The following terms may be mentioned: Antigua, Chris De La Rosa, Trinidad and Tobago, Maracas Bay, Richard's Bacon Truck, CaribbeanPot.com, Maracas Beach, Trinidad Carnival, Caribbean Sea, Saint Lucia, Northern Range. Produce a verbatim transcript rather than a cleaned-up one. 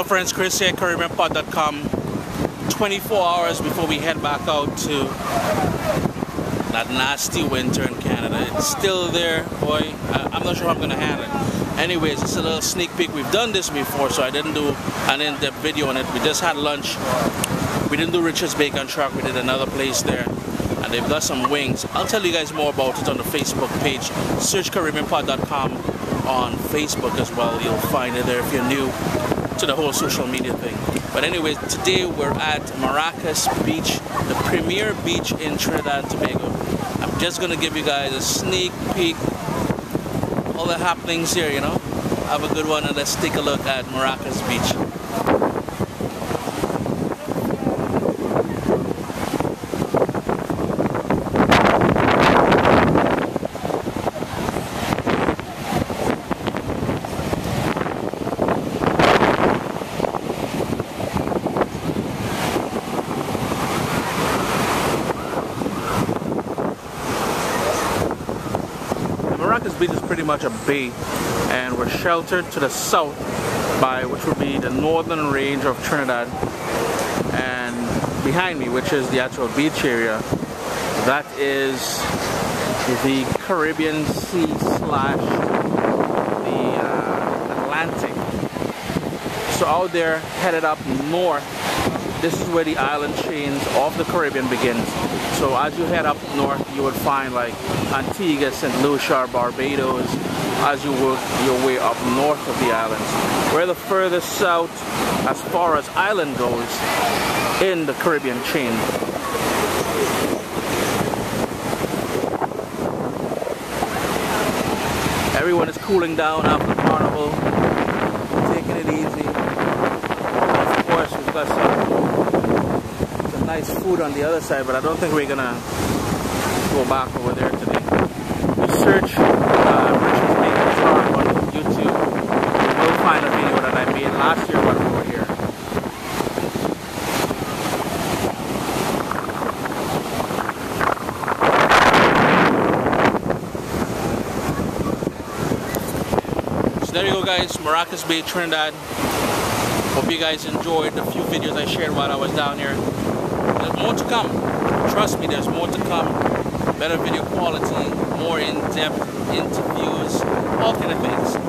Hello friends, Chris here at Caribbean Pot dot com. twenty-four hours before we head back out to that nasty winter in Canada. It's still there, boy. I, I'm not sure how I'm gonna handle it. Anyways, it's a little sneak peek. We've done this before, so I didn't do an in-depth video on it. We just had lunch. We didn't do Richard's Bacon Truck. We did another place there, and they've got some wings. I'll tell you guys more about it on the Facebook page. Search Caribbean Pot dot com on Facebook as well. You'll find it there if you're new to the whole social media thing. But anyway, today we're at Maracas Beach, the premier beach in Trinidad and Tobago. I'm just gonna give you guys a sneak peek, all the happenings here, you know. Have a good one, and let's take a look at Maracas Beach. Maracas Beach is pretty much a bay, and we're sheltered to the south by which would be the Northern Range of Trinidad, and behind me, which is the actual beach area, that is the Caribbean Sea slash the uh, Atlantic. So out there, headed up north, this is where the island chains of the Caribbean begins. So as you head up north, you would find like Antigua, Saint Lucia, Barbados, as you work your way up north of the islands. We're the furthest south as far as island goes in the Caribbean chain. Everyone is cooling down after the carnival, taking it easy. Of course, we've got some nice food on the other side, but I don't think we're gonna go back over there today. You search uh, Richard's Bacon Shark on YouTube, you will find a video that I made last year when we were here. So there you go guys, Maracas Bay, Trinidad. Hope you guys enjoyed the few videos I shared while I was down here. There's more to come. Trust me, there's more to come. Better video quality, more in-depth interviews, all kind of things.